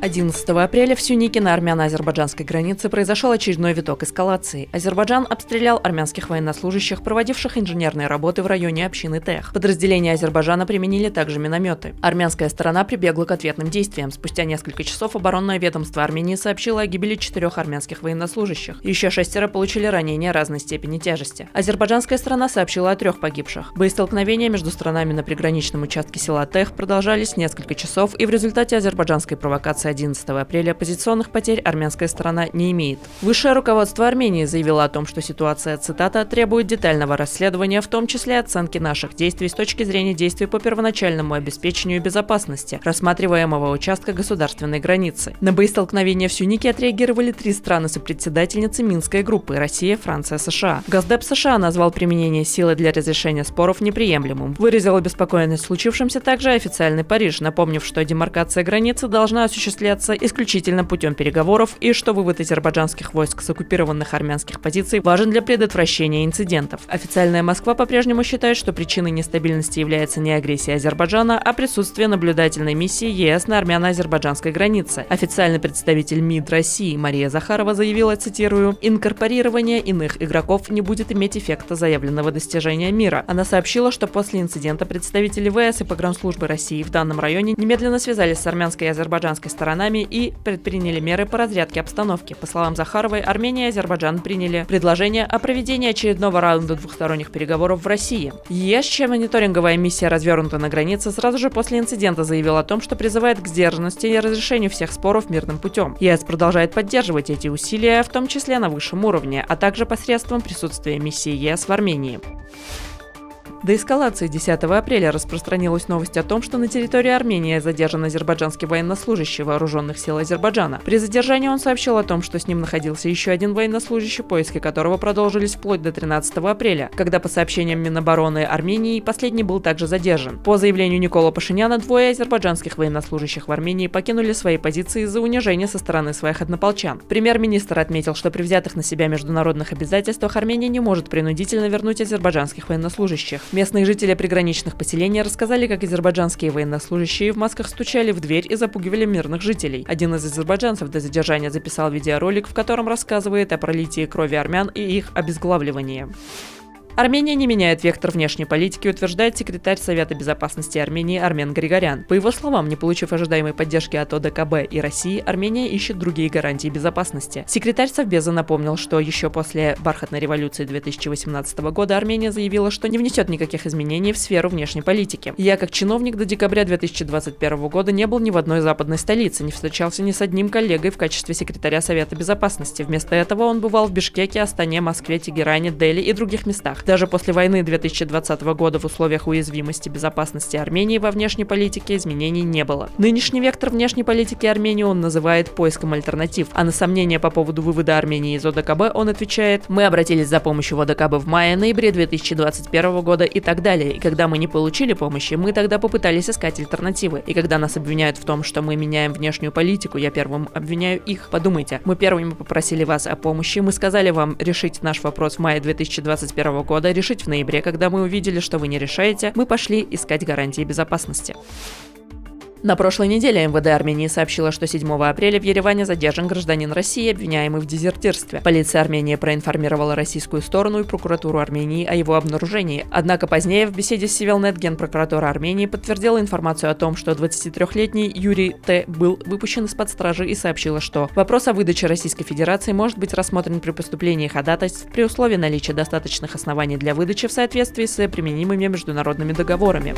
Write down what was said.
11 апреля в Сюнике на армяно-азербайджанской границе произошел очередной виток эскалации. Азербайджан обстрелял армянских военнослужащих, проводивших инженерные работы в районе общины Тех. Подразделения Азербайджана применили также минометы. Армянская сторона прибегла к ответным действиям. Спустя несколько часов оборонное ведомство Армении сообщило о гибели 4 армянских военнослужащих. Еще 6 получили ранения разной степени тяжести. Азербайджанская сторона сообщила о 3 погибших. Боестолкновения между сторонами на приграничном участке села Тех продолжались несколько часов, и в результате азербайджанской провокации 11 апреля позиционных потерь армянская сторона не имеет. Высшее руководство Армении заявило о том, что ситуация, цитата, требует детального расследования, в том числе оценки наших действий с точки зрения действий по первоначальному обеспечению безопасности рассматриваемого участка государственной границы. На боестолкновения в Сюнике отреагировали 3 страны-сопредседательницы Минской группы – Россия, Франция, США. Госдеп США назвал применение силы для разрешения споров неприемлемым. Выразил обеспокоенность случившимся также официальный Париж, напомнив, что демаркация границы должна осуществляться исключительно путем переговоров и что вывод азербайджанских войск с оккупированных армянских позиций важен для предотвращения инцидентов. Официальная Москва по-прежнему считает, что причиной нестабильности является не агрессия Азербайджана, а присутствие наблюдательной миссии ЕС на армяно-азербайджанской границе. Официальный представитель МИД России Мария Захарова заявила, цитирую, «Инкорпорирование иных игроков не будет иметь эффекта заявленного достижения мира». Она сообщила, что после инцидента представители ВС и погранслужбы России в данном районе немедленно связались с армянской и азербайджанской сторонами и предприняли меры по разрядке обстановки. По словам Захаровой, Армения и Азербайджан приняли предложение о проведении очередного раунда двухсторонних переговоров в России. ЕС, чья мониторинговая миссия развернута на границе, сразу же после инцидента заявил о том, что призывает к сдержанности и разрешению всех споров мирным путем. ЕС продолжает поддерживать эти усилия, в том числе на высшем уровне, а также посредством присутствия миссии ЕС в Армении. До эскалации 10 апреля распространилась новость о том, что на территории Армении задержан азербайджанский военнослужащий вооруженных сил Азербайджана. При задержании он сообщил о том, что с ним находился еще один военнослужащий, поиски которого продолжились вплоть до 13 апреля, когда, по сообщениям Минобороны Армении, последний был также задержан. По заявлению Никола Пашиняна, 2 азербайджанских военнослужащих в Армении покинули свои позиции из-за унижения со стороны своих однополчан. Премьер-министр отметил, что при взятых на себя международных обязательствах Армения не может принудительно вернуть азербайджанских военнослужащих. Местные жители приграничных поселений рассказали, как азербайджанские военнослужащие в масках стучали в дверь и запугивали мирных жителей. Один из азербайджанцев до задержания записал видеоролик, в котором рассказывает о пролитии крови армян и их обезглавливании. Армения не меняет вектор внешней политики, утверждает секретарь Совета безопасности Армении Армен Григорян. По его словам, не получив ожидаемой поддержки от ОДКБ и России, Армения ищет другие гарантии безопасности. Секретарь Совбеза напомнил, что еще после бархатной революции 2018 года Армения заявила, что не внесет никаких изменений в сферу внешней политики. «Я, как чиновник, до декабря 2021 года не был ни в одной западной столице, не встречался ни с одним коллегой в качестве секретаря Совета безопасности. Вместо этого он бывал в Бишкеке, Астане, Москве, Тегеране, Дели и других местах». Даже после войны 2020 года в условиях уязвимости безопасности Армении во внешней политике изменений не было. Нынешний вектор внешней политики Армении он называет поиском альтернатив, а на сомнения по поводу вывода Армении из ОДКБ он отвечает: «Мы обратились за помощью в ОДКБ в мае-ноябре 2021 года и так далее, и когда мы не получили помощи, мы тогда попытались искать альтернативы, и когда нас обвиняют в том, что мы меняем внешнюю политику, я первым обвиняю их. Подумайте, мы первыми попросили вас о помощи, мы сказали вам решить наш вопрос в мае 2021 года, решить в ноябре, когда мы увидели, что вы не решаете, мы пошли искать гарантии безопасности». На прошлой неделе МВД Армении сообщило, что 7 апреля в Ереване задержан гражданин России, обвиняемый в дезертирстве. Полиция Армении проинформировала российскую сторону и прокуратуру Армении о его обнаружении. Однако позднее в беседе с Севелнет генпрокуратура Армении подтвердила информацию о том, что 23-летний Юрий Т. был выпущен из-под стражи и сообщила, что вопрос о выдаче Российской Федерации может быть рассмотрен при поступлении ходатайств при условии наличия достаточных оснований для выдачи в соответствии с применимыми международными договорами.